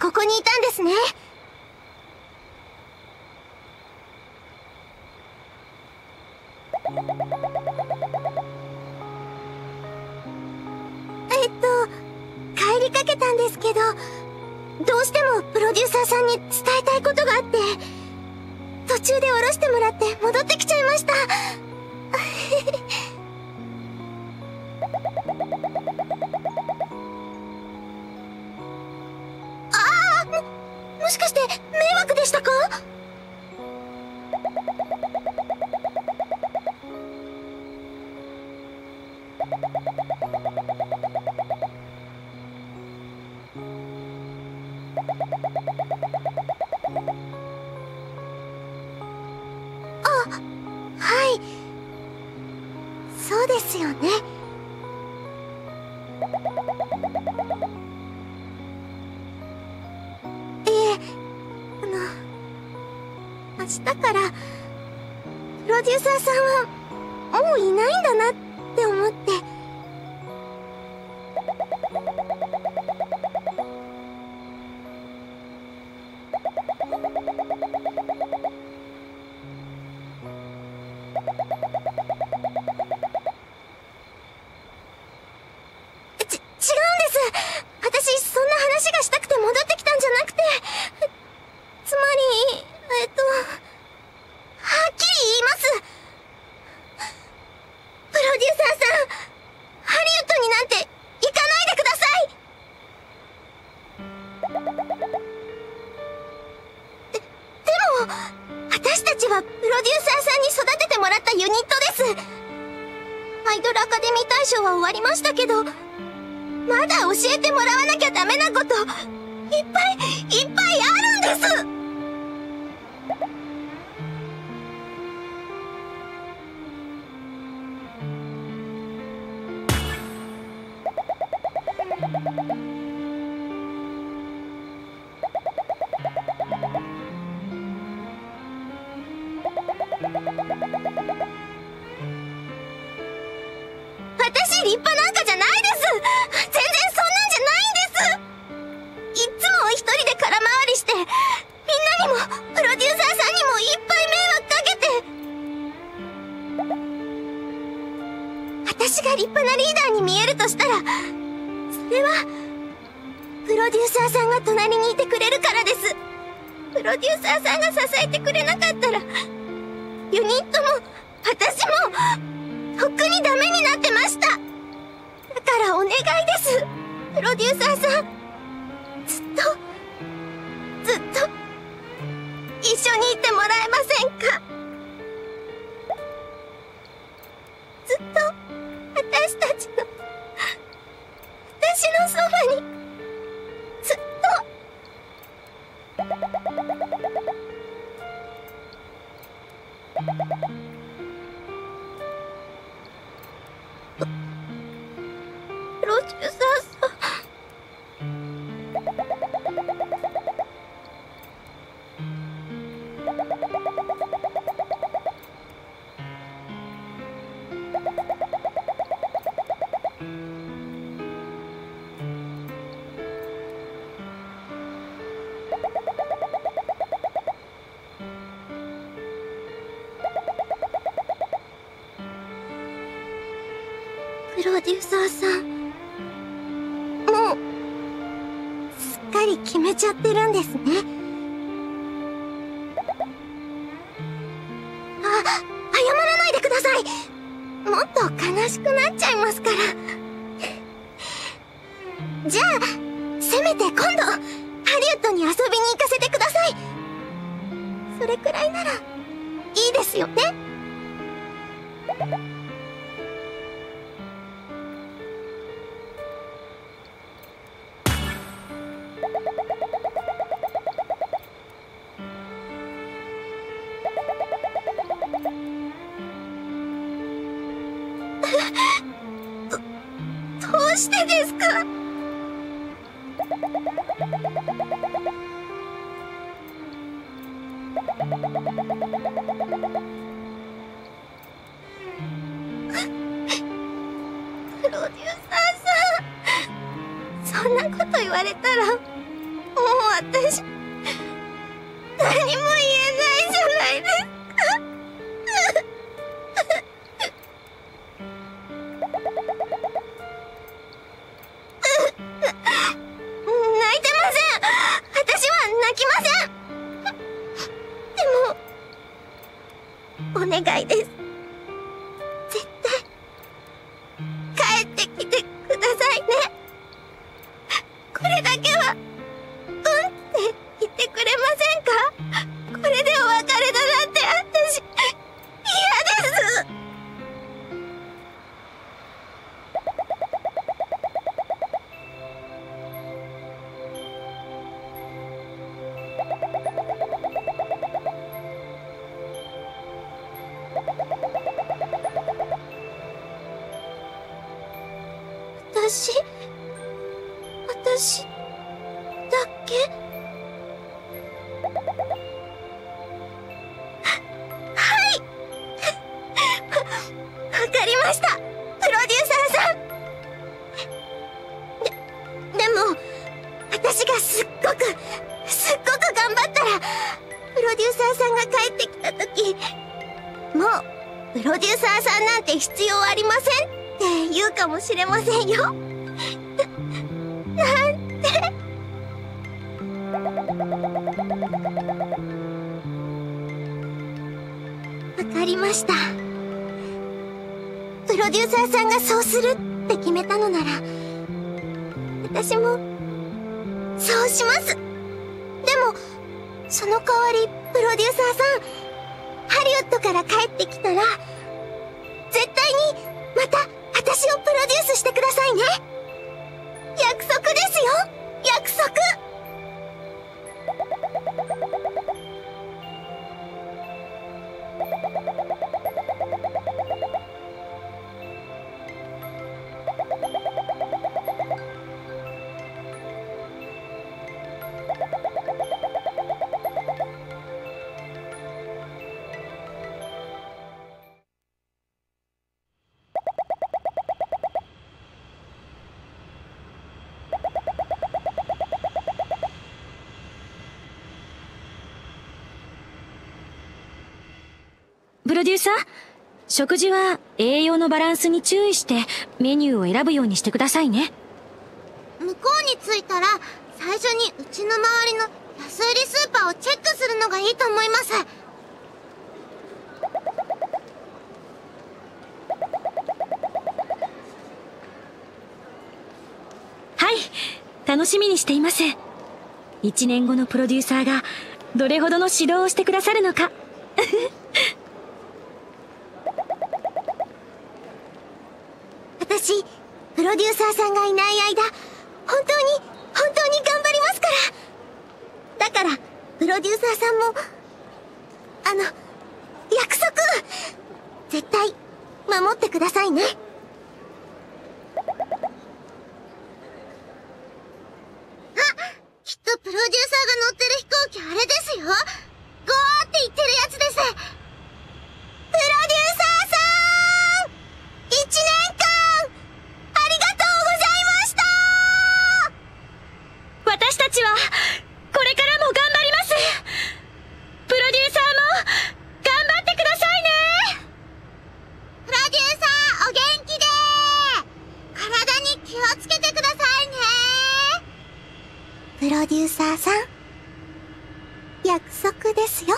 ここにいたんですね。帰りかけたんですけど、どうしてもプロデューサーさんに伝えたいことがあって、途中で降ろしてもらって戻ってきちゃいました。ああ、もしかして迷惑でしたか？だからプロデューサーさんはもういないんだなって思って、違うんです。私そんな話がしたくて戻ってきたんじゃなくて、つまりはっきり言います。プロデューサーさん、ハリウッドになんて行かないでください。でも私たちはプロデューサーさんに育ててもらったユニットです。アイドルアカデミー大賞は終わりましたけど、まだ教えてもらわなきゃダメなこといっぱいあるんです。私立派なんかじゃないです。全然そんなんじゃないんです。いっつも一人で空回りして、みんなにもプロデューサーさんにもいっぱい迷惑かけて。私が立派なリーダーに見えるとしたら、それはプロデューサーさんが隣にいてくれるからです。プロデューサーさんが支えてくれなかったら、ユニットも私もとっくにダメになってました。だからお願いです、プロデューサーさん、ずっと一緒にいてもらえませんか？ずっと私のそばに、ずっと。プロデューサーさん、もうすっかり決めちゃってるんですね。謝らないでください。もっと悲しくなっちゃいますからじゃあせめて今度ハリウッドに遊びに行かせてください。それくらいならいいですよね。どうしてですか？プロデューサーさん、そんなこと言われたら私、何も言えないじゃないですか。お願いです。絶対帰ってきてくださいね。これだけは「うん」って言ってくれませんか？これでお別れだなんて私嫌です。私だけ？はいわかりました、プロデューサーさん。でも私がすっごく頑張ったら、プロデューサーさんが帰ってきた時、もうプロデューサーさんなんて必要ありませんって言うかもしれませんよ。なんて。わかりました。プロデューサーさんがそうするって決めたのなら、私もそうします。でもその代わりプロデューサーさん、ハリウッドから帰ってきたら絶対にまた私をプロデュースしてくださいね。約束ですよ、約束。プロデューサー、食事は栄養のバランスに注意してメニューを選ぶようにしてくださいね。向こうに着いたら最初にうちの周りの安売りスーパーをチェックするのがいいと思います。はい、楽しみにしています。1年後のプロデューサーがどれほどの指導をしてくださるのか。私、プロデューサーさんがいない間、本当に頑張りますから。だから、プロデューサーさんも、約束、絶対、守ってくださいね。あ、きっとプロデューサーが乗ってる飛行機あれですよ。ゴーって言ってるやつです。プロデューサーさん！ 1年間私たちはこれからも頑張ります。プロデューサーも頑張ってくださいね。プロデューサーお元気で、体に気をつけてくださいね。プロデューサーさん、約束ですよ。